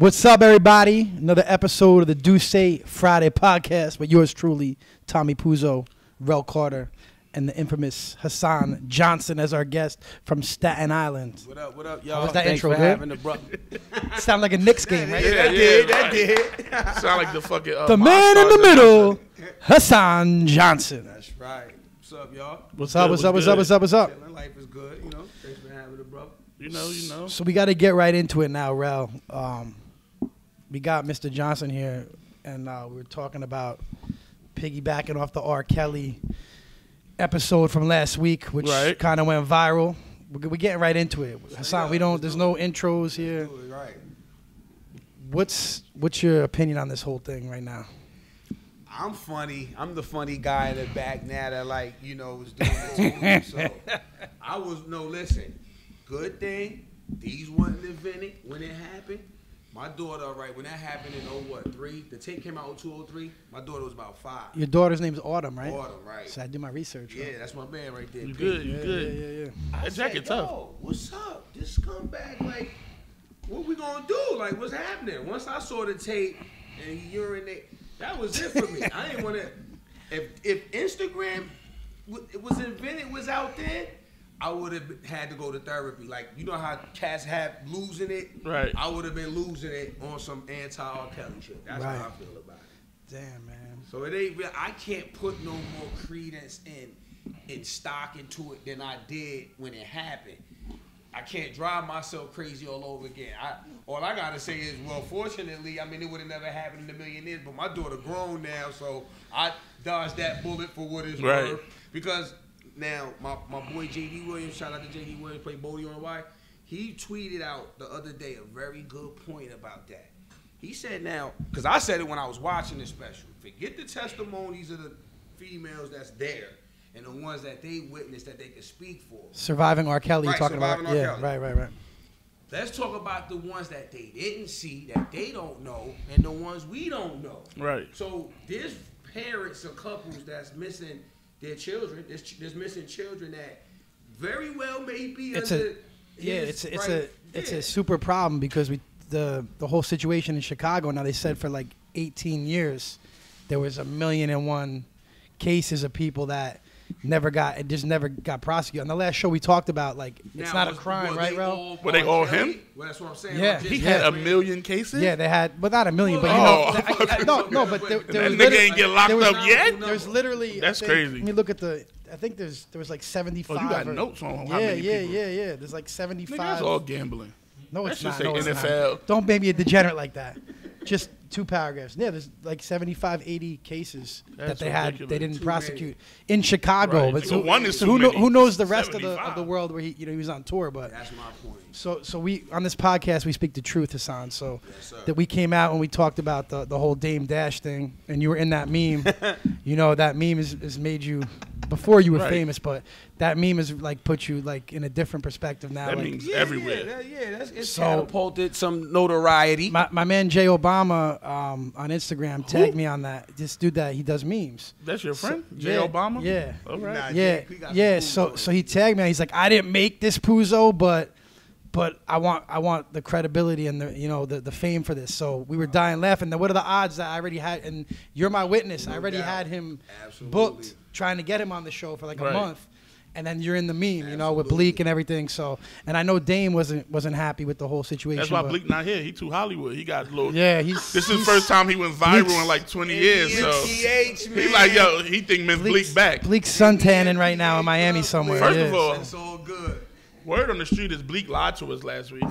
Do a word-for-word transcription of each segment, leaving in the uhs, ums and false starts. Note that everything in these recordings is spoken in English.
What's up, everybody? Another episode of the Do Say Friday podcast with yours truly, Tommy Poozo, Rel Carter, and the infamous Hassan Johnson as our guest from Staten Island. What up, what up, y'all? What's that Thanks intro, for having the brother. Sound like a Knicks game, right? Yeah, that did, that did. Sound like the fucking... Uh, the man in the middle, Hassan Johnson. That's right. What's up, y'all? What's up, what's up, what's up, what's up, what's up? Life is good, you know. Thanks for having the brother. You know, you know. So we got to get right into it now, Rel. Um... We got Mister Johnson here, and uh, we were talking about piggybacking off the R. Kelly episode from last week, which right. kind of went viral. We're, we're getting right into it. Hassan, yeah, we don't. There's do no it. intros here. It, right. What's What's your opinion on this whole thing right now? I'm funny. I'm the funny guy in the back now that, like, you know, was doing this movie. So I was no listen. Good thing these wasn't invented when it happened. My daughter, right, when that happened in oh what three, the tape came out in two thousand three. My daughter was about five. Your daughter's name's Autumn, right? Autumn, right. So I do my research. Yeah, right? That's my man right there. You good? You yeah, good? Yeah, yeah, yeah. That jacket tough. What's up? Just come back. Like, what we gonna do? Like, what's happening? Once I saw the tape and he urinated, that was it for me. I didn't wanna. If if Instagram was invented, was out there, I would have had to go to therapy. Like, you know how cats have losing it? Right. I would have been losing it on some anti-R. Kelly shit. That's right. How I feel about it. Damn, man. So it ain't real. I can't put no more credence in, in stock into it than I did when it happened. I can't drive myself crazy all over again. I, all I got to say is, well, fortunately, I mean, it would have never happened in a million years, but my daughter grown now, so I dodged that bullet for what it's right. worth. Because... Now, my, my boy J D Williams, shout out to J D Williams, played Bodie on the Wire. He tweeted out the other day a very good point about that. He said now, because I said it when I was watching this special, forget the testimonies of the females that's there and the ones that they witnessed that they could speak for. Surviving R. Kelly, right, you're talking about. Yeah, Kelly. Right, right, right. Let's talk about the ones that they didn't see, that they don't know, and the ones we don't know. Right. So there's parents or couples that's missing their children, there's, there's missing children that very well may be it's under a, yeah, it's a, it's right, a yeah. it's a super problem because we the the whole situation in Chicago now, they said for like eighteen years there was a million and one cases of people that never got it just never got prosecuted. On the last show we talked about, like, now, it's not was, a crime, right, Rel? Were they all him? Well, that's what I'm saying. Yeah, he had a million cases. Yeah, they had, but not a million. Well, but oh, you know, I, I, no, no, but there, there that was nigga ain't get locked was, up yet. There's literally that's I think, crazy. Let me look at the. I think there's there was like seventy-five. Oh, you got or, notes on how yeah, many people? Yeah, yeah, yeah, yeah. There's like seventy-five. Nigga, that's all gambling. No, it's not. No, it's not. Don't make me a degenerate like that. Just two paragraphs. Yeah, there's like seventy-five, eighty cases That's that they ridiculous. had they didn't too prosecute many. in Chicago. Right. But so, one is too who, many. who knows the rest of the, of the world where he you know he was on tour? But that's my point. So so we on this podcast we speak the truth, Hassan. So yes, that we came out and we talked about the the whole Dame Dash thing, and you were in that meme. You know that meme has, has made you before you were right. famous, but that meme has like put you like in a different perspective now. That like, meme's yeah, everywhere. Yeah, that, yeah that's, it's so, catapulted some notoriety. My my man Jay Obama. Um, on Instagram, tagged me on that. This dude that he does memes. That's your friend, so, Jay yeah, Obama. Yeah, all right. Nah, yeah, yeah. yeah. So, so he tagged me. He's like, I didn't make this Poozo, but, but I want, I want the credibility and the, you know, the, the fame for this. So we were dying laughing. Now, what are the odds that I already had? And you're my witness. No I already doubt. had him Absolutely. booked, trying to get him on the show for like right. a month. And then you're in the meme, Absolutely. you know, with Bleak and everything. So, and I know Dame wasn't wasn't happy with the whole situation. That's why Bleak not here. He too Hollywood. He got little. Yeah, he's. This is the first time he went viral Bleak's, in like twenty years. So he like yo, he think Miss Bleak back. Bleak's suntanning right now in Miami somewhere. First of all, it's all good. Word on the street is Bleak lied to us last week.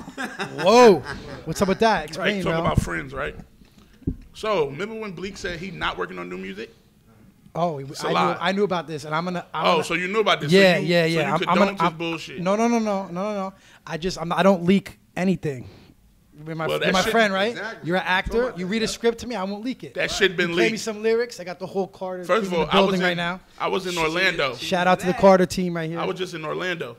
Whoa, what's up with that? Explain, right, talking about friends, right? So remember when Bleak said he not working on new music? Oh, I knew, I knew about this, and I'm gonna. I'm oh, gonna, so you knew about this? Yeah, so you, yeah, yeah. So you I'm, condone I'm gonna, I'm, bullshit. No, no, no, no, no, no, no. I just, I'm not, I don't leak anything. You're my, well, you're my shit, friend, right? Exactly. You're an actor. You read a script to me, I won't leak it. That right. shit been you leaked. Play me some lyrics. I got the whole Carter. First team of all, in the building I was in, right now. I was in Orlando. Shit. Shout out to the Carter team right here. I was just in Orlando,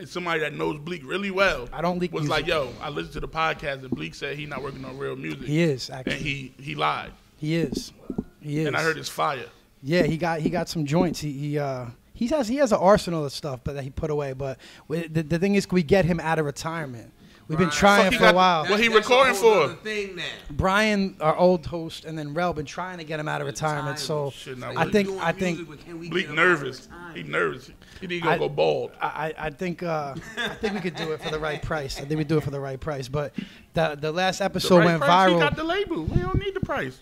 and somebody that knows Bleak really well. I don't leak. Was music. like, yo, I listened to the podcast, and Bleak said he's not working on real music. He is actually, and he he lied. He is. He is. And I heard it's fire. Yeah, he got he got some joints. He he uh he has he has an arsenal of stuff, but that he put away. But the the thing is, we get him out of retirement. We've Brian. been trying for a while. What he recording for? Thing now. Brian, our old host, and then Rel been trying to get him out of retirement. So Shit, I, think, I think I think Bleak nervous. He nervous. He need to go bald. I I, I think uh, I think we could do it for the right price. I think we do it for the right price. But the the last episode the right went price, viral. He got the label. We don't need the price.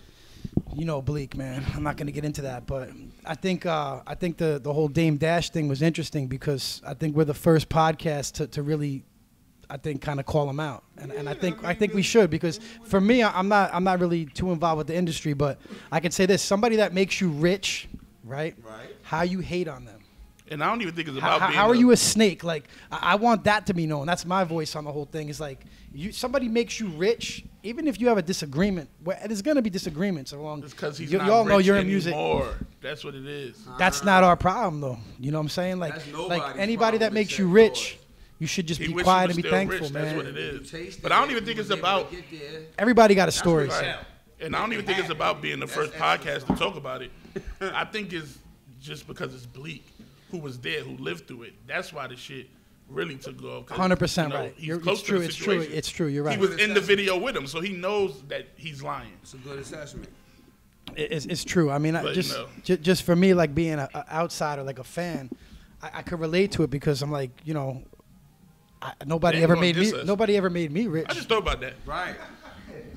You know, Bleak, man. I'm not going to get into that, but I think uh, I think the the whole Dame Dash thing was interesting because I think we're the first podcast to to really. I think kind of call them out, and, and I think I think we should, because for me, I'm not I'm not really too involved with the industry, but I can say this: somebody that makes you rich, right? Right. How you hate on them. And I don't even think it's about. How, being how are a, you a snake? Like I, I want that to be known. That's my voice on the whole thing. It's like you somebody makes you rich, even if you have a disagreement. Well, there's gonna be disagreements along. It's because he's you, not you all rich know you're in music. That's what it is. That's not our problem, though. You know what I'm saying? Like like anybody that makes you rich. You should just he be quiet and be thankful, rich. man. That's what it is. But I don't even think it's about... Everybody got a story. Right. And I don't even think it's about being the first podcast to talk about it. I think it's just because it's Bleak, who was there, who lived through it. That's why the shit really took off. one hundred percent you know, right. You're, it's true, it's true, it's true. You're right. He was in the video with him, so he knows that he's lying. It's a good assessment. It's, it's true. I mean, I, just, no. just for me, like being an outsider, like a fan, I, I could relate to it because I'm like, you know... I, nobody they ever made me. Us. Nobody ever made me rich. I just thought about that. Right.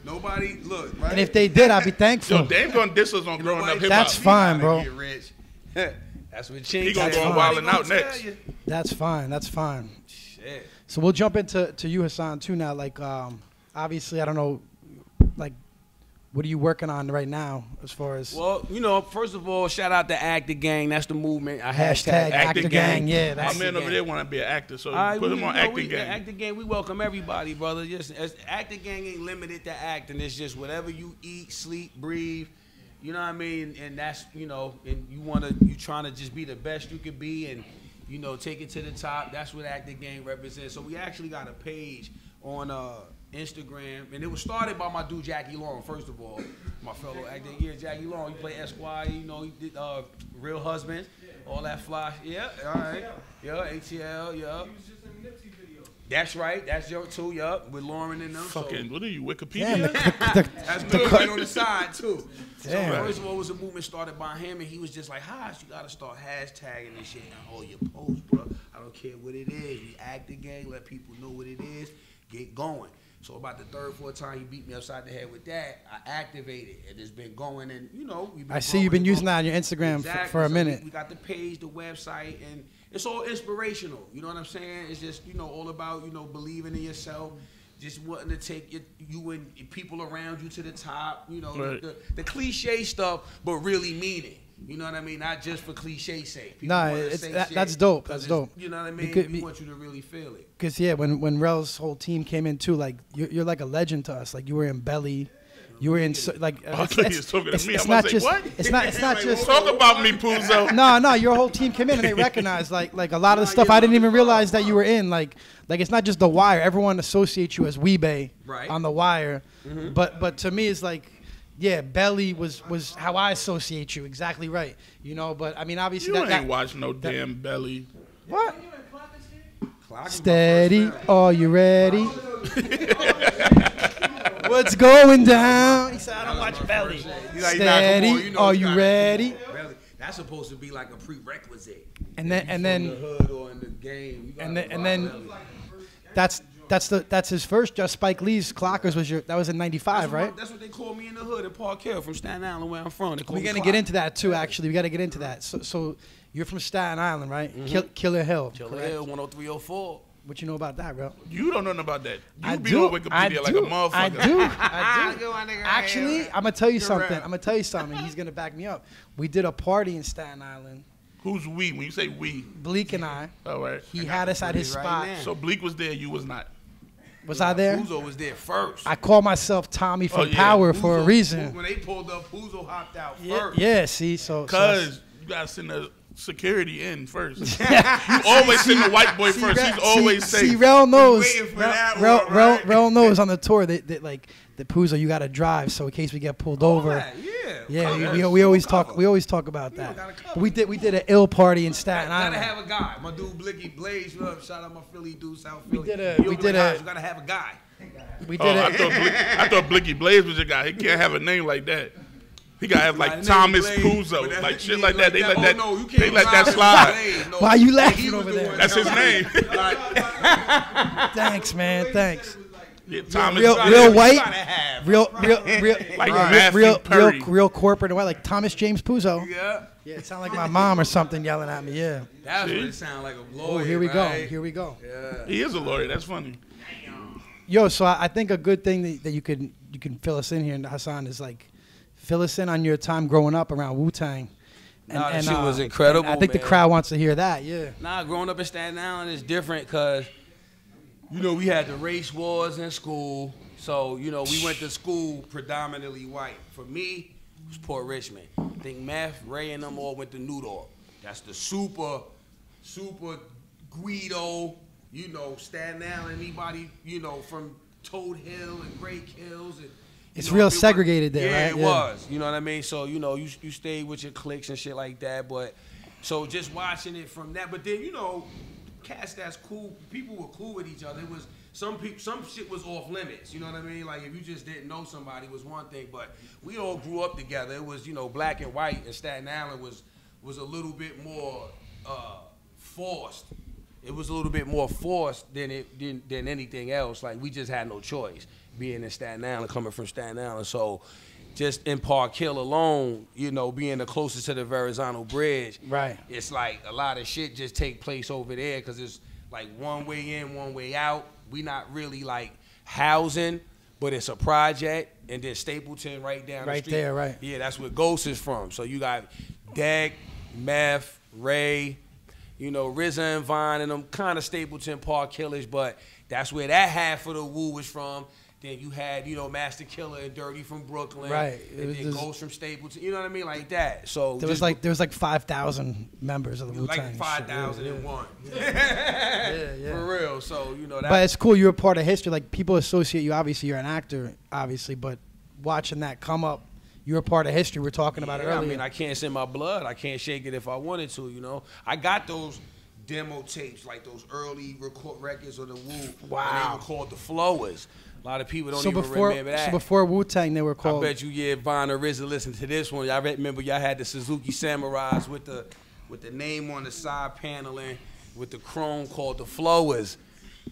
Nobody look. Right? And if they did, I'd be thankful. Yo, Dame gonna diss us on growing up hip hop. That's fine, bro. Get rich. That's what Ching. He gonna go on Wildin' Out next. That's fine. That's fine. Shit. So we'll jump into to you, Hassan, too. Now, like, um, obviously, I don't know, like, what are you working on right now as far as? Well, you know, first of all, shout out to Acta Gang. That's the movement. I hashtag, hashtag Acta Gang. Gang. Yeah, that's my man over there want to be an actor, so right, put we, him on Acta Gang. Acta Gang, we welcome everybody, brother. Just Acta Gang ain't limited to acting. It's just whatever you eat, sleep, breathe. You know what I mean? And that's you know, and you want to, you trying to just be the best you could be, and you know, take it to the top. That's what Acta Gang represents. So we actually got a page on. Uh, Instagram, and it was started by my dude Jackie Long. First of all, my fellow actor, yeah, Jackie Long. He played Esquire, you know, he did uh, Real Husbands, all that fly. Yeah, all right, yeah, A T L, yeah. He was just in Nipsey video. That's right, that's your two, yup, with Lauren and them. Fucking, so. What are you, Wikipedia? Damn, the, the, that's good, right on the side too. Damn. So first of all, it was a movement started by him, and he was just like, "Haas, you gotta start hashtagging this shit and all your posts, bro. I don't care what it is. We act the gang, let people know what it is. Get going." So about the third, fourth time he beat me upside the head with that, I activated, and it's been going, and you know, we've been I see you've been using that on your Instagram exactly. for, for a so minute. We, we got the page, the website, and it's all inspirational. You know what I'm saying? It's just, you know, all about, you know, believing in yourself, just wanting to take your, you and your people around you to the top, you know, right. the, the cliche stuff, but really mean it. You know what I mean? Not just for cliche sake. People nah, it's, say that, that's dope. That's dope. You know what I mean? Could, we want you to really feel it. Because, yeah, when, when Rel's whole team came in, too, like, you're, you're like a legend to us. Like, you were in Belly. You were in, so, like, uh, it's, it's, talking to it's, me. it's not say, just, what? it's not, it's not like, just. Talk about me, Poozo. No, no, your whole team came in and they recognized, like, like a lot of the stuff I didn't even realize that you were in. Like, like it's not just The Wire. Everyone associates you as Weebay right. on The Wire. Mm-hmm. But, but to me, it's like. Yeah, Belly was was how I associate you. Exactly right. You know, but I mean, obviously you that, ain't that, watch no that, damn Belly. What? Steady, are you ready? What's going down? He said, I don't watch Belly. Steady, are you ready? That's supposed to be like a prerequisite. And then, and then, the hood or in the game. And then, and then, that's. That's the that's his first. Just Spike Lee's Clockers was your that was in ninety-five, right? What, that's what they call me in the hood at Park Hill from Staten Island, where I'm from. We're gonna get into that too. Actually, we gotta get into that. So, so you're from Staten Island, right? Mm-hmm. Kill, Killer Hill. Killer Hill, one oh three oh four. What you know about that, bro? You don't know nothing about that. You I be do. on Wikipedia I like do. a motherfucker. I do. I do. Actually, I'm gonna tell you You're something. Right. I'm gonna tell you something. He's gonna back me up. We did a party in Staten Island. Who's we? When you say we, Bleak and I. All right. He had us at his spot. So Bleak was there. You was not. Was I there? Poozo was there first. I call myself Tommy from oh, yeah. Power Poozo, for a reason. When they pulled up, Poozo hopped out yeah, first. Yeah, see, so. Because so you guys sitting there security in first. You always send the white boy see, first. He's always see, safe. See, Rel knows. Rel, Rel, Rel, Rel knows on the tour that, that like the Poozo, you gotta drive. So in case we get pulled All over, that, yeah, yeah, we, we, we, we always cover. talk. We always talk about you that. But we did we did an ill party in Staten Island. Gotta have a guy. My dude Blicky Blaze. Shout out my Philly dude, South Philly. We did a. You we did a. You gotta have a guy. We did oh, it. I thought, Blicky, I thought Blicky Blaze was your guy. He can't have a name like that. He gotta have like Thomas Poozo, like shit like that. They let that. They let that slide. Why are you laughing over there? That's his name. Thanks, man. Thanks. Yeah, Thomas real, real white, real, real, real, like real, real, real, real corporate and white, like Thomas James Poozo. Yeah. Yeah, it sounds like my mom or something yelling at me. Yeah. That's what it sounds like. A lawyer. Oh, here we go. Here we go. Yeah. He is a lawyer. That's funny. Yo, so I, I think a good thing that, that you can you can fill us in here, and Hassan is like, fill us in on your time growing up around Wu-Tang. And, nah, and, that shit uh, was incredible. I think man. the crowd wants to hear that. Yeah. Nah, growing up in Staten Island is different because, you know, we had the race wars in school, so you know we went to school predominantly white. For me, it was Port Richmond. I think Meth, Ray, and them all went to New York. That's the super, super Guido. You know, Staten Island, anybody, you know, from Toad Hill and Great Hills. And, it's know, real it segregated was, there, yeah, right? It yeah, it was. You know what I mean? So, you know, you, you stayed with your cliques and shit like that. But so just watching it from that. But then, you know, cats that's cool. People were cool with each other. It was some people, some shit was off limits. You know what I mean? Like if you just didn't know somebody, it was one thing. But we all grew up together. It was, you know, black and white. And Staten Island was, was a little bit more uh, forced. It was a little bit more forced than it than, than anything else. Like we just had no choice being in Staten Island, coming from Staten Island. So just in Park Hill alone, you know, being the closest to the Verrazano Bridge, right? It's like a lot of shit just take place over there because it's like one way in, one way out. We not really like housing, but it's a project. And then Stapleton right down right the street. Right there, right? Yeah, that's where Ghost is from. So you got Deck, Meth, Ray. You know, R Z A and Vine and them kind of Stapleton Park Killers, but that's where that half of the Wu was from. Then you had, you know, Master Killah and Dirty from Brooklyn. Right. And it then Ghost from Stapleton. You know what I mean? Like that. So there was like there was like five thousand members of the Wu-Tang. Like five thousand and one. Yeah. Yeah, yeah. For real. So, you know. That but it's cool. You're a part of history. Like, people associate you. Obviously, you're an actor, obviously, but watching that come up. You're a part of history. We're talking about yeah, it earlier. I mean, I can't send my blood. I can't shake it if I wanted to, you know. I got those demo tapes, like those early record records of the Wu. Wow. They were called the Flowers. A lot of people don't so even before, remember that. So before Wu-Tang, they were called. I bet you, yeah, Von or R Z A listened to this one. I remember y'all had the Suzuki Samurais with the, with the name on the side paneling with the chrome called the Flowers.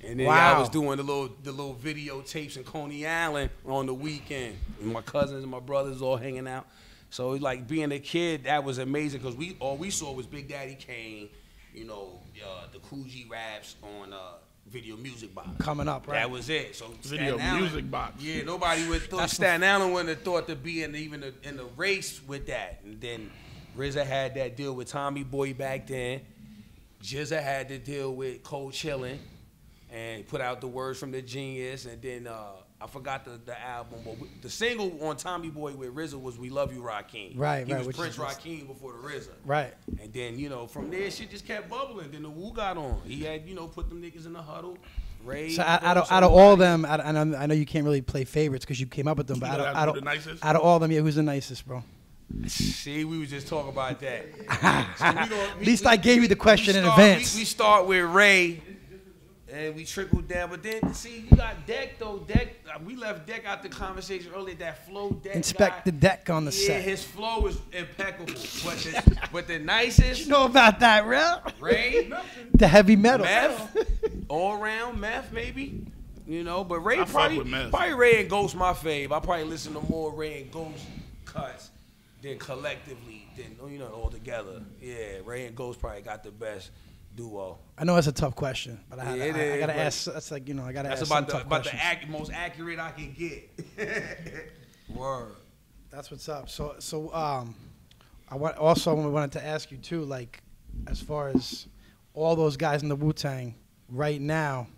And then wow. I was doing the little the little videotapes in Coney Island on the weekend. And my cousins and my brothers all hanging out. So like being a kid, that was amazing because we all we saw was Big Daddy Kane, you know, uh, the Coogee raps on uh, Video Music Box. Coming up, right? That was it. So Video Staten Music Island, Box. Yeah, nobody would thought Staten Island wouldn't have thought to be in the, even the, in the race with that. And then R Z A had that deal with Tommy Boy back then. J Z A had to deal with Cold Chillin'. And put out the words from the Genius, and then uh, I forgot the, the album, but we, the single on Tommy Boy with R Z A was "We Love You, Rakeem." Right, he right. He was Prince Rakeem before the R Z A. Right. And then you know from there shit just kept bubbling. Then the Wu got on. He had you know put them niggas in the huddle. Ray. So out, out of out of all them, out, I, know, I know you can't really play favorites because you came up with them, but out of, out, of, the out of all them, yeah, who's the nicest, bro? See, we was just talking about that. so we gonna, we, At least we, I gave you the question start, in advance. We, we start with Ray. And we trickled down, but then see you got Deck though. Deck, we left Deck out the conversation earlier. That flow, Deck. Inspectah Deck on the yeah, set. Yeah, his flow is impeccable. But the, but the nicest. You know about that, Rel? Ray, the heavy metal. Meth, all around Meth maybe. You know, but Ray I probably probably Ray and Ghost my fave. I probably listen to more Ray and Ghost cuts than collectively than you know all together. Yeah, Ray and Ghost probably got the best duo. I know it's a tough question, but I, yeah, I, I, I gotta right. ask. That's like you know, I gotta that's ask about some the, tough about questions. The ac most accurate I can get. Word. That's what's up. So, so um, I want also I wanted to ask you too, like, as far as all those guys in the Wu-Tang right now,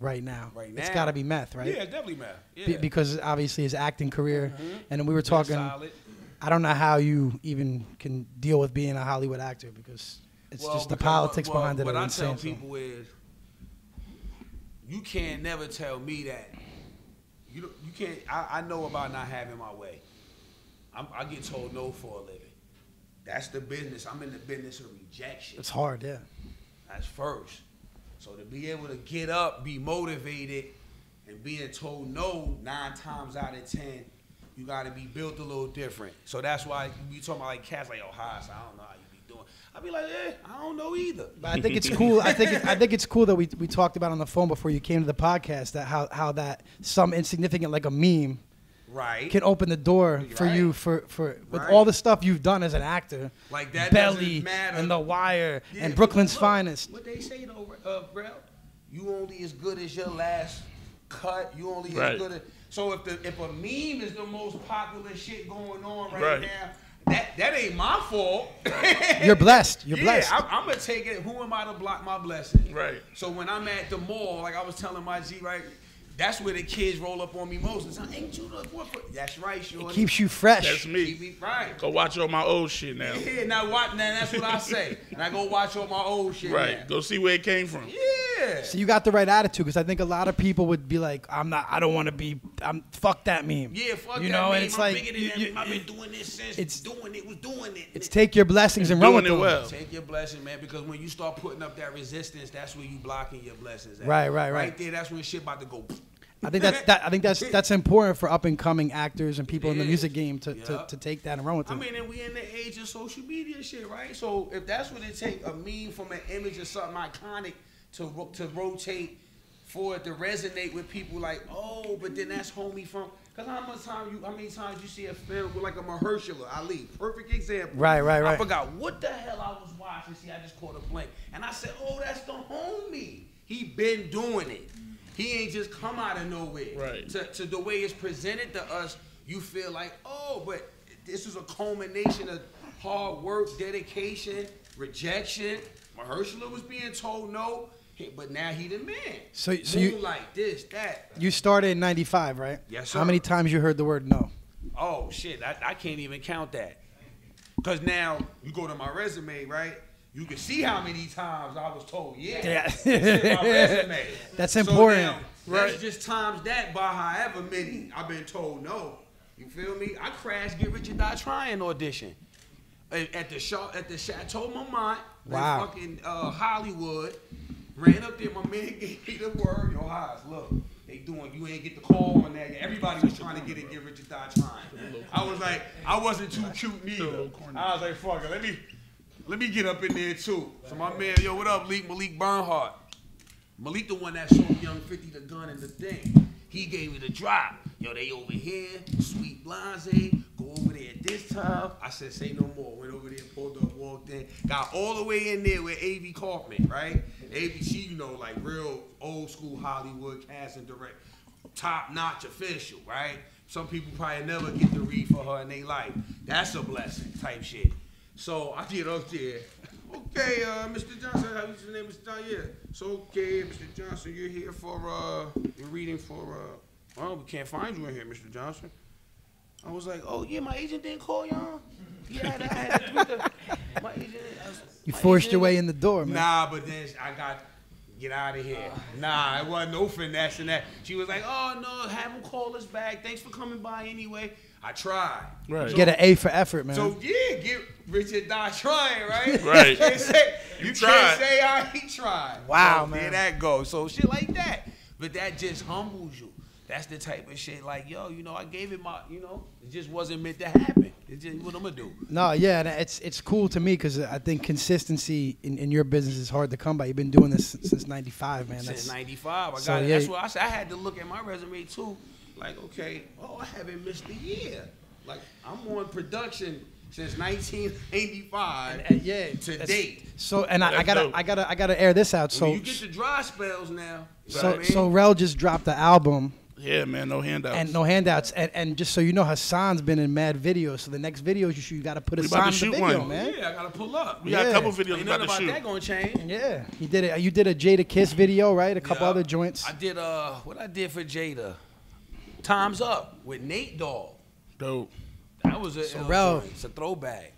right now, right now, it's gotta be Meth, right? Yeah, definitely Meth. Yeah. Be because obviously his acting career, mm-hmm. and then we were talking. I don't know how you even can deal with being a Hollywood actor because. It's well, just the politics well, behind well, it. What I tell people so. is, you can't never tell me that. You don't, you can't. I, I know about not having my way. I'm, I get told no for a living. That's the business. I'm in the business of rejection. It's hard, yeah. That's first. So to be able to get up, be motivated, and being told no nine times out of ten, you got to be built a little different. So that's why you talking about like cats like, oh, Haas, I don't know how you be doing. I be like, eh, I don't know either. But I think it's cool. I think it, I think it's cool that we we talked about on the phone before you came to the podcast that how how that some insignificant like a meme. Right. Can open the door for right. you for, for with right. all the stuff you've done as an actor. Like that Belly and The Wire yeah, and Brooklyn's look, Finest. What they say though, uh, bro, you only as good as your last cut. You only right. as good as so if the if a meme is the most popular shit going on right, right. now, that that ain't my fault. You're blessed. You're yeah, blessed. I'm, I'm gonna take it. Who am I to block my blessing? Right. So when I'm at the mall, like I was telling my G right. That's where the kids roll up on me most. It's like, ain't you the one for? That's right, Shorty. It keeps you fresh. That's me. Keep me right. Go watch all my old shit now. Yeah, now watch. Now that's what I say. And I go watch all my old shit. Right. Now. Go see where it came from. Yeah. So you got the right attitude because I think a lot of people would be like, I'm not. I don't want to be. I'm. Fuck that meme. Yeah. Fuck you that know? Meme. And it's I'm like, bigger than you, that you, meme. I've been doing this since. It's doing it. Was doing it. It's take your blessings and run with them. Well. Take your blessing, man. Because when you start putting up that resistance, that's where you blocking your blessings. At. Right. Right. Right. Right there. That's when shit about to go. I think that's that, I think that's that's important for up and coming actors and people it in the is. music game to, yeah. to, to take that and run with it. I mean, and we in the age of social media shit, right? So if that's what it takes, a meme from an image or something iconic to to rotate for it to resonate with people, like oh, but then that's homie from. Cause how much time you how many times you see a film with like a Mahershala Ali, perfect example. Right, right, right. I forgot what the hell I was watching. See, I just caught a blank, and I said, oh, that's the homie. He been doing it. He ain't just come out of nowhere. Right. To, to the way it's presented to us, you feel like, oh, but this is a culmination of hard work, dedication, rejection. Mahershala was being told no, but now he the man. So, so you like this, that. You started in ninety-five, right? Yes, sir. How many times you heard the word no? Oh, shit. I, I can't even count that. Because now you go to my resume, right? You can see how many times I was told, yeah, yeah. That's in my resume. That's important. So now, right. That's just times that by however many I've been told no. You feel me? I crashed Get Rich or Die Trying audition at the show, at the Chateau Marmont, wow. in fucking uh, Hollywood. Ran up there, my man gave me the word, yo, Haas, look. They doing, you ain't get the call on that. Everybody was trying to get it, Get Rich or Die Trying. I was like, I wasn't too cute neither. I was like, fuck it, let me... Let me get up in there, too. So my man, yo, what up, Malik, Malik Bernhardt. Malik the one that sold Young fifty the gun and the thing. He gave me the drop. Yo, they over here, sweet blase, go over there at this time. I said, say no more. Went over there, pulled up, walked in. Got all the way in there with A B Kaufman, right? A B, she, you know, like real old school Hollywood cast and direct. Top-notch official, right? Some people probably never get to read for her in their life. That's a blessing type shit. So I get up there. Okay, uh, Mister Johnson, how is your name, Mister Johnson? Yeah. So okay, Mister Johnson, you're here for uh, you're reading for uh. Well, we can't find you in here, Mister Johnson. I was like, oh yeah, my agent didn't call y'all. Yeah, I had to tweet the, my agent. I was, you my forced agent. your way in the door, man. Nah, but then I got get out of here. Uh, nah, it wasn't no finesse in that. She was like, oh no, have him call us back. Thanks for coming by anyway. I tried. Right. So, get an A for effort, man. So yeah, Get Rich or Die Trying, right? Right. You can't say, you you can't say I he tried. Wow, so, man. There that goes. So shit like that. But that just humbles you. That's the type of shit like, yo, you know, I gave it my, you know, it just wasn't meant to happen. It's just what I'm going to do. No, yeah, and it's it's cool to me because I think consistency in, in your business is hard to come by. You've been doing this since, since ninety-five, man. Since that's, ninety-five. I got so, it. Yeah. That's what I said. I had to look at my resume, too. Like, okay, oh, I haven't missed a year. Like, I'm on production since nineteen eighty-five and, and, yeah, to date. So, and I, I gotta, dope. I gotta, I gotta air this out. So I mean, you get the dry spells now. So, I mean? so Rel just dropped the album. Yeah, man, no handouts. And no handouts. And and just so you know, Hassan's been in mad videos. So the next videos you shoot, you gotta put Hassan in the video, one. man. Yeah, I gotta pull up. We yeah. got a couple videos. Ain't nothing about shoot. that gonna change. Yeah, you did it. You did a Jada Kiss video, right? A couple yeah, other joints. I did uh, what I did for Jada. Time's Up with Nate Dogg. Dope. That was a, so, Rel, it's a throwback.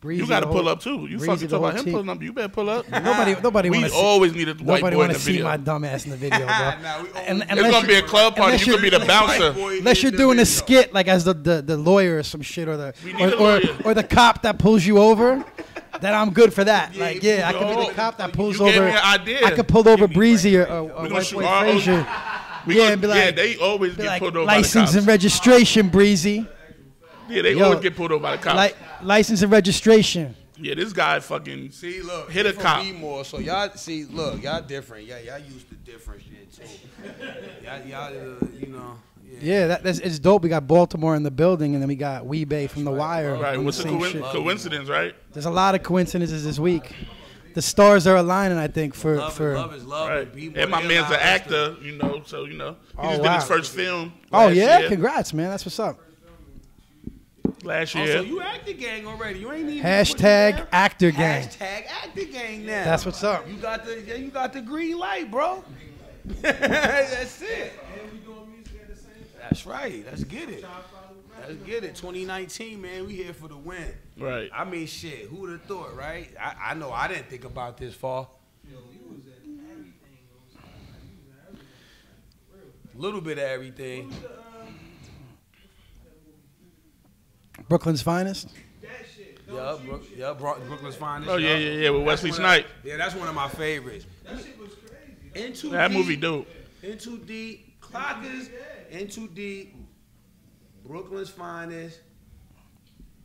Breezy, you got to pull up too. You fucking talk about him cheek. pulling up. You better pull up. Nobody, nobody. We see, always need a white boy in the see video. Nobody want to see my dumb ass in the video, bro. nah, and, it's gonna be a club party. You could be the bouncer. Unless you're doing a skit like as the, the the lawyer or some shit, or the or, or, or the cop that pulls you over. That I'm good for that. Yeah, like, yeah, I can be the cop that pulls you over. Gave me an idea. I could pull over Breezy or, or, or White Boy Frazier. Yeah, and be like, yeah, they always get pulled over by the cops. License and registration, Breezy. Yeah, they Yo, always get pulled over by the cops. Li license and registration. Yeah, this guy fucking see, look, hit a cop. More, so y'all see, look, y'all different. Yeah, y'all used to different shit too. Y'all, uh, you know. Yeah, yeah that, that's it's dope. We got Baltimore in the building, and then we got Weebay from The Wire. Right, what's the co coincidence, right? There's a lot of coincidences this week. The stars are aligning, I think, for love for. Is love is love right. and, and my man's an actor, you know. So you know, he oh, just wow. did his first film. Oh yeah, year. Congrats, man. That's what's up. Last year. Oh, so you Acta gang already. You ain't even hashtag Acta gang. Hashtag Acta gang now. That's what's up. You got the you got the green light, bro. That's it. And we doing music at the same time. That's right. Let's get it. Let's get it. twenty nineteen, man. We here for the win. Right. I mean, shit. Who would have thought, right? I, I know. I didn't think about this fall. A little bit of everything. Brooklyn's Finest. That shit. Yeah, Bro yeah, Bro Brooklyn's Finest. Oh yeah, yeah, yeah, with Wesley Snipes. Yeah, that's one of my favorites. That shit was crazy. N two D, that movie dope. N two D, Clockers, N two D, Brooklyn's Finest,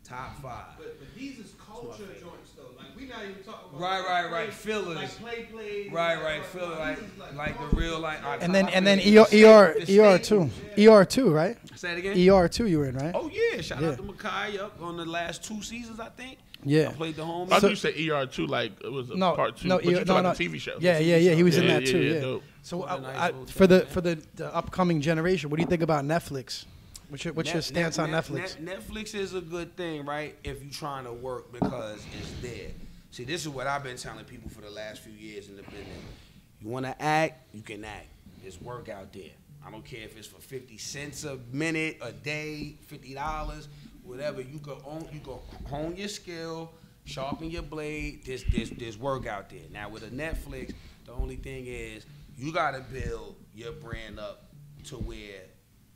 top five. But, but these is culture joints though. Like we not even talking about. Right, right, right. Fillers. Like play plays. Right, right. Fillers. Like like, like, like the real like. And then and then E R two, E R two, right? Say it again. E R two, you were in, right? Oh yeah, shout yeah. out to Makai up on the last two seasons, I think. Yeah, I played the homie. I thought you said E R two like it was a no, part two. No, but you no, no, about the T V show. Yeah, yeah, yeah. He was yeah, in that yeah, too. Yeah. yeah. Dope. So I, nice I, for the for the, the upcoming generation, what do you think about Netflix? What's your, what's Net, your stance Net, on Netflix? Net, Netflix is a good thing, right? If you're trying to work because it's there. See, this is what I've been telling people for the last few years in the business. You want to act, you can act. There's work out there. I don't care if it's for fifty cents a minute, a day, fifty dollars, whatever. You go own, you go hone your skill, sharpen your blade. There's, there's, there's work out there. Now, with a Netflix, the only thing is you got to build your brand up to where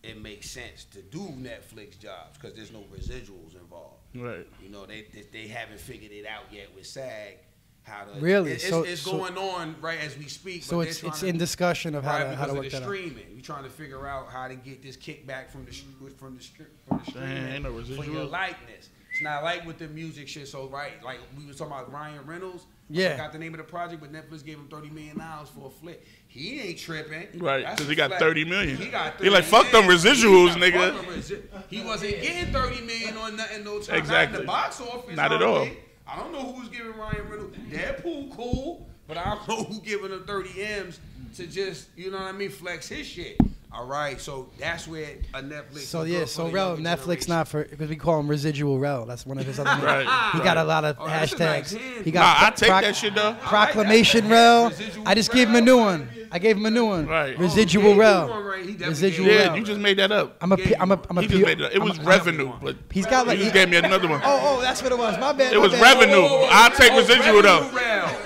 it makes sense to do Netflix jobs because there's no residuals involved. Right. You know, they, they, they haven't figured it out yet with SAG. How to, really? It's, so, it's going so, on right as we speak. So it's it's to, in discussion of how right, to, how to work that out. We're trying to figure out how to get this kickback from the from the from the streaming no for your likeness. It's not like with the music shit. So right, like we was talking about Ryan Reynolds. Yeah, I forgot the name of the project, but Netflix gave him thirty million dollars for a flick. He ain't tripping, right? Because he got thirty million. He got thirty. He like fuck them residuals, he nigga. Resi he wasn't getting thirty million on nothing no time. Exactly. Not in the box office. Not at all. I don't know who's giving Ryan Reynolds. Deadpool cool, but I don't know who's giving him thirty M's to just, you know what I mean, flex his shit. All right, so that's where a Netflix. So yeah, so Rel, Netflix not for, because we call him Residual Rel. That's one of his other names. Right, he right. got a lot of oh, hashtags. Nice he got nah, I take that shit though. Proclamation Rel. I just gave him a new one. I gave him a new one. Right. Residual oh, Rel. Right. Residual Rel. Yeah, you just made that up. I'm a P I'm a I'm a He just made it up. It was I'm revenue, but he's got like. You just gave me another one. Oh, oh, that's what it was. My bad. It was revenue. I'll take Residual though.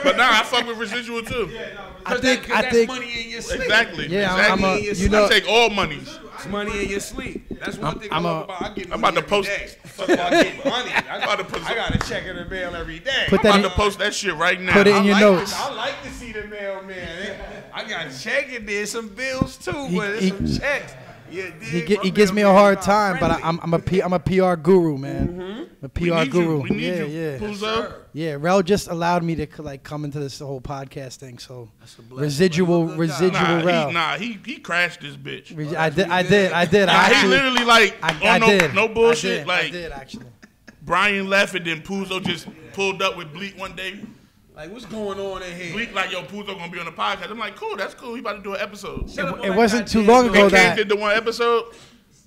But nah, I fuck with Residual too. I think I think money in your sleep. Exactly. Yeah, I'm a you know. Take all monies. It's money in your sleep. That's one I'm, thing I'm, I'm a, about. I get I'm about to post. Fuck about getting money. I gotta put. I gotta check in the mail every day. Put I'm that about in, to post that shit right now. Put it in I your like notes. This. I like to see the mail, man. I gotta check it. There's some bills too, he, but there's he, some checks. Yeah, he, get, he gives me a hard time, friendly. But I, I'm, I'm a P, I'm a P R guru, man. Mm-hmm. A P R guru. You. We need yeah, you. yeah. Yes, sir. Yeah, Rel just allowed me to like come into this whole podcast thing. So residual, residual nah, Rel. He, nah, he he crashed this bitch. Re oh, I, did, I did, I did, nah, I did. He literally like I, I no, did. no bullshit. I did, like I did actually. Brian left, and then Poozo just pulled up with Bleak one day. Like, what's going on in here? Bleak like, yo, Poozo gonna be on the podcast. I'm like, cool, that's cool. He about to do an episode. It, it like wasn't too long ago that did the one episode.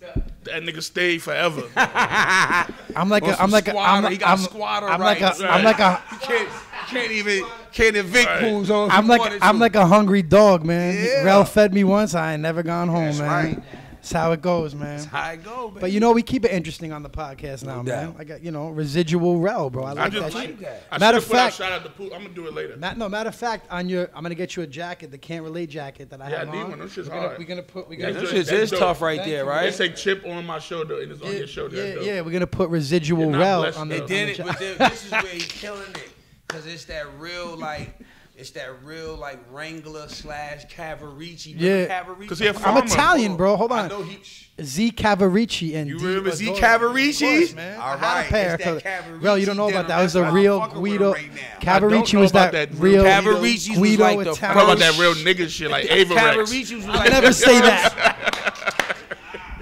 That nigga stayed forever. I'm like, a, I'm like, a, I'm, he got I'm, squatter I'm like, rights. a, I'm like a. You can't, you can't even, can't evict right. Poozo. I'm like, I'm like a hungry dog, man. Yeah. Rel fed me once. I ain't never gone home, that's man. Right. That's how it goes, man. That's how it goes, man. But you know, we keep it interesting on the podcast now, no man. I got, you know, residual Rel, bro. I like I just that like shit. That. I matter of fact, shout out the pool. I'm gonna do it later. Matt, no, matter of fact, on your, I'm gonna get you a jacket, the Can't Relate jacket that I yeah, have I need on. One. Those shit's we're, gonna, we're gonna put. We yeah, gonna. That shit is tough, right Thank there, you, right? It's a chip on my shoulder, and it's yeah, on your shoulder. Yeah, yeah, we're gonna put residual Rel on the. They did it, but this is where he's killing it, cause it's that real like. It's that real like Wrangler slash Cavaricci. Yeah, Cavaricci. I'm Italian, bro. Hold on. I know he, Z Cavaricci and you remember D Z Cavaricci? Man. All right, it's that Cavaricci. Well, you don't know about that. It was a real Guido. Right Cavaricci was that, that real Cavaricci Guido, Guido like Italian. Talk about that real nigga shit like Ava Rex. Cavaricci was like. I never say that.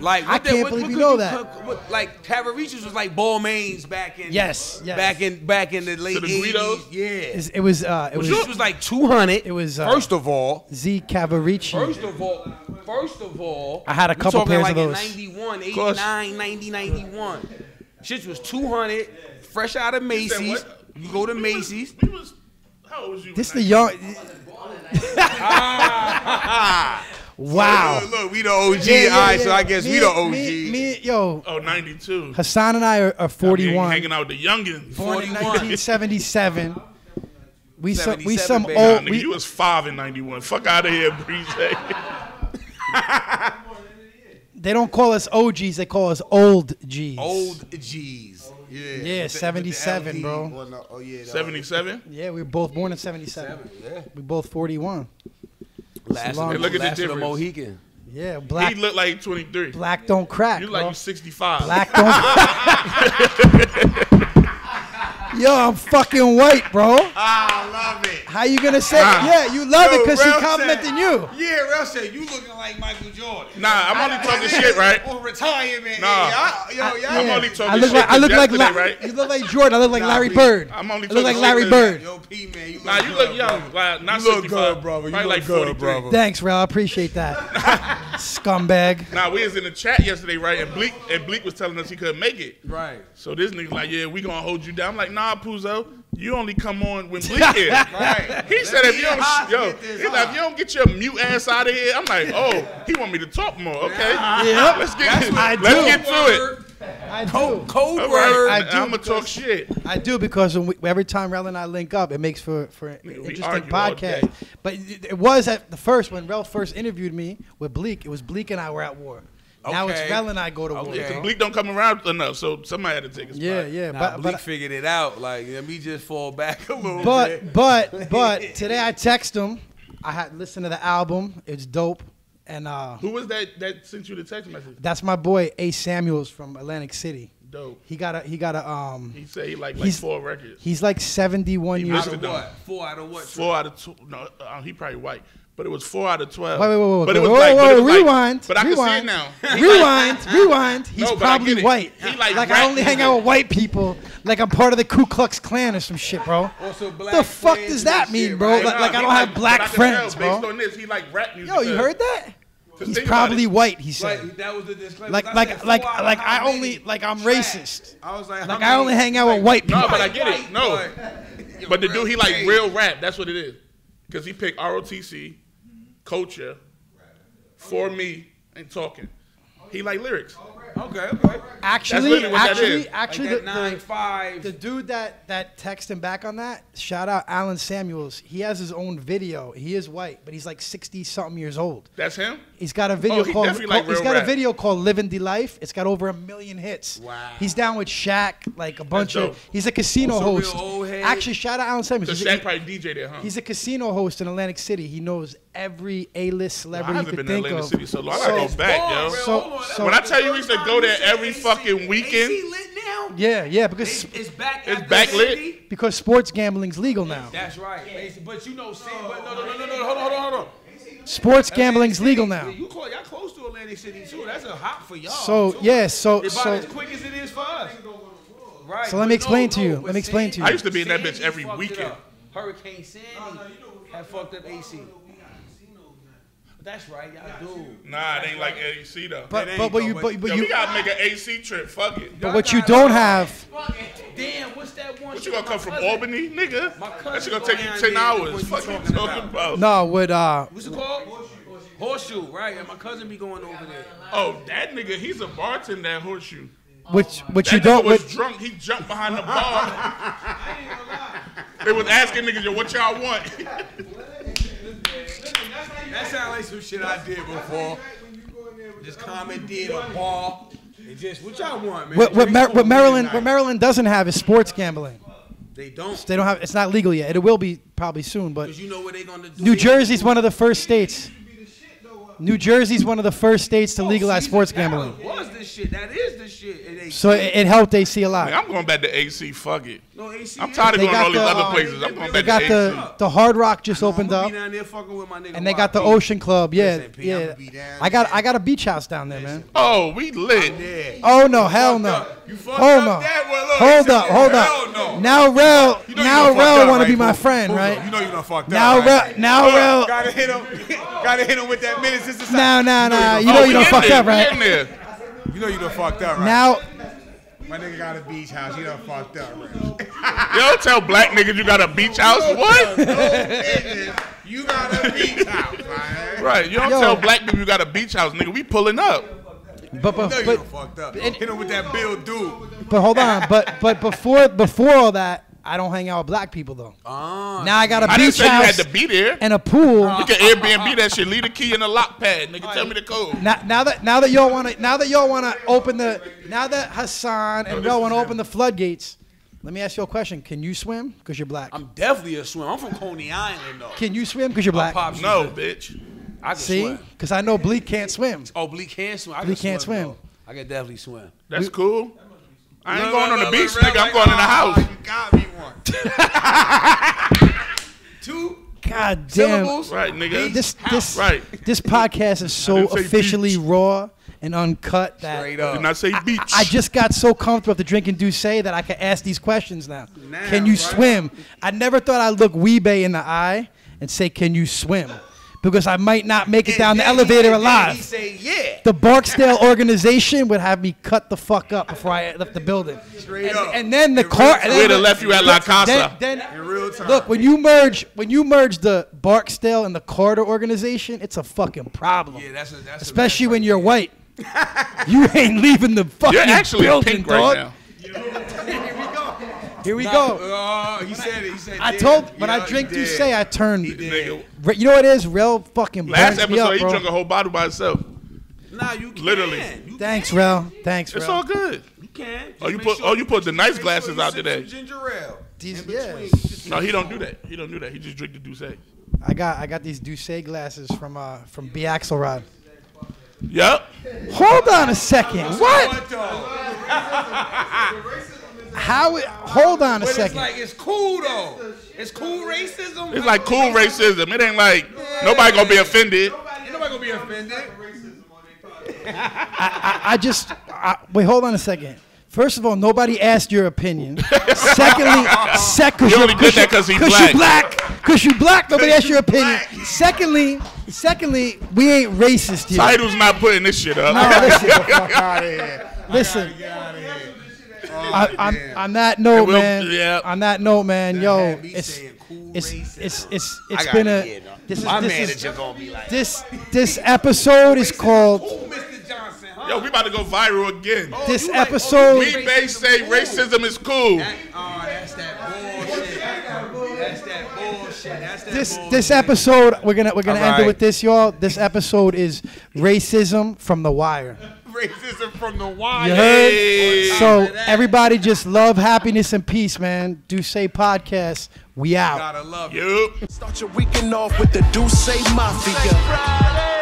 Like I can't the, what, believe what you know you, that. What, what, like Cavaricci was like Balmain's back in yes, yes. back in back in the late so the eighties. Yeah, it's, it was. Uh, it was, was like two hundred. It was uh, first of all Z Cavaricci. First of all, first of all, I had a couple pairs like of those. ninety-one, eighty-nine, ninety, ninety-one. Shit was two hundred. Fresh out of Macy's. You go to Macy's. We was, we was, how old was you? This the young. Wow. So look, look, look, we the O G. Yeah, yeah, all right, yeah. So I guess me, we the O G. Me, me, yo. Oh, ninety-two. Hassan and I are, are forty-one. I mean, hanging out with the youngins. Born in nineteen seventy-seven. We some, we some baby. Old. Nah, nigga, we, you was five in ninety-one. Fuck out of here, Breeze. They don't call us O Gs. They call us old Gs. Old Gs. Yeah. Yeah, seventy-seven, bro. Well, no, oh, yeah, seventy-seven? Yeah, we were both born in seventy-seven. Yeah. We both forty-one. Last long, hey, look at last the difference. Mohican. Yeah, black. He looked like twenty-three. Black don't crack. You look like you sixty-five. Black don't crack. Yo, I'm fucking white, bro. I love it. How you gonna say nah. Yeah, you love yo, it because she complimenting you. Yeah, Rel said you looking like Michael Jordan. Nah, I'm only I, talking I, shit, right? Or retirement. Nah. I, yo, I, yeah. I'm only talking I look shit. Like, I look like La right? You look like Jordan. I look like nah, Larry please. Bird. I'm only talking I look like Larry Bird. Yo, P, man, you look nah, you good, look young. Like, not you look good, brother. You look like good, brother. Thanks, Rel. I appreciate that. Scumbag. Nah, we was in the chat yesterday, right? And Bleak and Bleak was telling us he couldn't make it. Right. So this nigga's like, yeah, we gonna hold you down. I'm like, nah, Poozo, you only come on when Bleak is. Right. He said if you don't, yo, he's like, if you don't get your mute ass out of here, I'm like, oh, he want me to talk more, okay? Yeah. Let's get, let's get to it. I do. Cold, cold word. Right. I'm gonna talk shit. I do because when we, every time Rel and I link up, it makes for for an we interesting podcast. But it was at the first when Rel first interviewed me with Bleak. It was Bleak and I were at war. Now okay. It's Rel and I go to okay. war. Bleak don't come around enough, so somebody had to take a spot. Yeah, yeah. Nah, but Bleak but, figured it out. Like, let me just fall back a little but, bit. But but but today I text him. I had listened to the album. It's dope. And uh, who was that that sent you the text message? That's my boy A. Samuels from Atlantic City. Dope. He got a he got a um. He said he like like four records. He's like seventy-one he years old. Four out of what? Four right? out of two. No, uh, he probably white. But it was four out of twelve. Wait, wait, wait, wait. But it was whoa, like, whoa, whoa, rewind. Like, but I rewind, can see it now. Rewind, rewind. He's no, probably white. He like, like I only hang out with white people. Like I'm part of the Ku Klux Klan or some shit, bro. Also black the fuck does that mean, shit, bro? Right? Like, no, like I don't like, have black friends, tell, bro. On this, he like rap music. Yo, you heard that? He's probably white. He said. Right, that was the disclaimer. Like, like, said, like, like, like I only, like I'm racist. I was like, like I only hang out with white people. No, but I get it. No, but the dude, he like real rap. That's what it is. Because he picked R O T C, Culture, For Me, and Talking. He like lyrics. Okay, okay. Actually, actually, actually, like the, nine, five. the dude that, that texted him back on that, shout out Alan Samuels. He has his own video. He is white, but he's like sixty-something years old. That's him? He's got a video oh, he called, called like He's got rap. a video called Living the Life. It's got over a million hits. Wow. He's down with Shaq, like a bunch of he's a casino oh, so host. Actually, shout out Alan Samuels. So Shaq a, probably D J there, huh? He's a casino host in Atlantic City. He knows every A-list celebrity. Well, I haven't been to Atlantic of. City so long. I gotta so, go back, oh, yo. So, so, when I tell you we used to go there every A C, fucking weekend. A C lit now? Yeah, yeah, because it's, it's back. It's backlit because sports gambling's legal now. That's right. Yeah. But you know, see, but no, no, no, no, no, hold on, hold on, hold on. Sports gambling's legal now. You call y'all close to Atlantic City too. That's a hop for y'all. So too. yeah, so it's about so, as quick as it is for us. Right. So let me explain no, to you. No, let me explain Sandy, to you. I used to be in that bitch every weekend. Hurricane Sandy no, no, had fucked up A C. That's right, y'all do. Nah, it ain't like A C though. But but, but you but, but yo, you we gotta make an A C trip. Fuck it. But what you don't have. Damn, what's that one? What you gonna come from Albany, nigga? That's gonna take you ten hours. Fuck you talking about. No, with uh. What's it called? Horseshoe, right? And my cousin be going over there. Oh, that nigga, he's a bartender at Horseshoe. Which, which that you nigga don't. Was which... drunk. He jumped behind the bar. I ain't gonna lie. They was asking niggas, yo, what y'all want? That sounds like some shit I did before. Just commandeered a bar. It just, what y'all want, man? What, what, Mar what Maryland, what Maryland doesn't have is sports gambling. They don't. They don't have. It's not legal yet. It will be probably soon, but you know what they gonna do. New Jersey's one of the first states. New Jersey's one of the first states to oh, legalize sports gambling. Was this shit? That is the shit. It so it, it helped A C a lot. Man, I'm going back to A C. Fuck it. No, A C I'm tired of they going to all the, these other uh, places. I'm going back to A C. They got the the Hard Rock just know, opened up. Down there fucking with my nigga and they got the Ocean Club. Yeah, S and P, yeah. I got I got a beach house down there, man. Oh, we lit. Oh no, hell no. You fucked up no. that one. Look, hold up, hold up. No. Now Rel, you know now Rel want to be my friend, right? You know you done fucked up. Now Rel, now Rel. Gotta hit him. Gotta hit him with that minutes. No, no, no. You know you done fucked up, right? You know you done fucked up, right? Now, my nigga got a beach house. You done fucked up, right? Yo, tell black niggas you got a beach house. What? You got a beach house, right? Right. You don't Yo. tell black people you got a beach house, nigga. We pulling up. But but, you know but fucked up. Hit him with that Bill dude. But hold on. But but before before all that. I don't hang out with black people though. Uh, now I got a I beach house. I didn't say you had to be there. And a pool. Uh, you can Airbnb that shit. Leave the key in the lock pad. Nigga, right. Tell me the code. Now, now that now that y'all want to now that y'all want to open the now that Hassan and Rel want to open the floodgates, let me ask you a question. Can you swim? Cause you're black. I'm definitely a swimmer. I'm from Coney Island though. Can you swim? Cause you're black. Pops, no, bitch. I can See? swim. Cause I know Bleak can't swim. Oh, Bleak can't swim. I Bleak can can't swim. swim. I can definitely swim. That's we, cool. I ain't no, going no, on the no, beach, no, nigga. Like, I'm going oh, in the house. You got me one. Two goddamn syllables. Right, nigga. This, this, right. this podcast is so officially beach. raw and uncut that Straight up. I did not say beach. I, I just got so comfortable with the drink and douce that I can ask these questions now. now can you right? swim? I never thought I'd look Weebay in the eye and say, can you swim? Because I might not make it and down the elevator he, alive. He say, yeah. The Barksdale organization would have me cut the fuck up before I left the building. Straight and, up. And then the car. They would have left you at La Casa. Then, then, in real time. Look, when you merge, when you merge the Barksdale and the Carter organization, it's a fucking problem. Yeah, that's a, that's especially a when you're white. You ain't leaving the fucking building, You're actually building, pink dog. right now. Here we Not, go. Uh, he said it. He said I dead. told, but yeah, I drink you say I turned. You know what it is? Rel fucking Last episode, me up, he bro. drank a whole bottle by himself. Nah, you can. Literally. You Thanks, can. Rel. Thanks, Rel. It's all good. You can. Just oh, you put. Sure oh, you put the nice glasses sure out today. Ginger ale. These, yeah. No, he don't do that. He don't do that. He just drink the Douce. I got, I got these Douce glasses from, uh, from B. Axelrod. Yep. Hold on a second. What? How it, hold on a but second. It's like it's cool though. It's cool racism. It's like cool racism. It ain't like yeah. nobody gonna be offended. Nobody, nobody gonna be offended. I, I, I just I, wait. Hold on a second. First of all, nobody asked your opinion. Secondly, sec, cause, you only cause, that cause, he's cause black. you black. Cause you black. Nobody asked your opinion. Black. Secondly, secondly, we ain't racist here. Title's not putting this shit up. No, listen. The fuck out of here. Listen. I gotta get out of here. I, I'm, on that note, will, man. Yeah. On that note, man. Yo, it's cool it's, it's it's it's it's been a. It, this is, My this manager is, gonna be like this. This episode is called. Ooh, Mister Johnson, huh? Yo, we about to go viral again. Oh, this episode. Like, oh, we may say racism is cool. That, oh, that's that bullshit. That's that bullshit. That's that this bullshit. This episode we're gonna we're gonna All end right. it with this, y'all. This episode is racism from The Wire. Racism from The Wire. You heard? Hey. So everybody just love, happiness, and peace, man. Douce Podcast. We out. You gotta love it. Yep. Start your weekend off with the Douce Mafia.